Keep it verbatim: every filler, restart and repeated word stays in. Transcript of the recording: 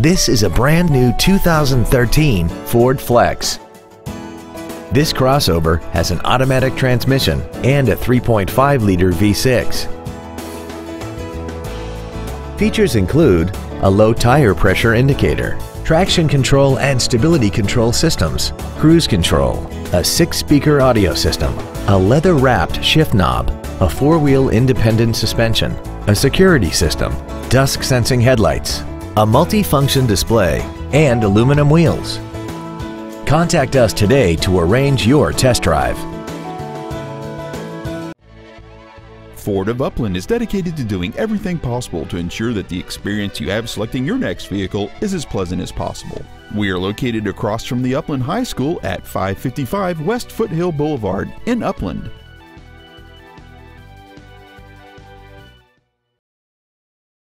This is a brand new two thousand thirteen Ford Flex. This crossover has an automatic transmission and a three point five liter V six. Features include a low tire pressure indicator, traction control and stability control systems, cruise control, a six-speaker audio system, a leather-wrapped shift knob, a four-wheel independent suspension, a security system, dusk-sensing headlights, a multi-function display, and aluminum wheels. Contact us today to arrange your test drive. Ford of Upland is dedicated to doing everything possible to ensure that the experience you have selecting your next vehicle is as pleasant as possible. We are located across from the Upland High School at five fifty-five West Foothill Boulevard in Upland.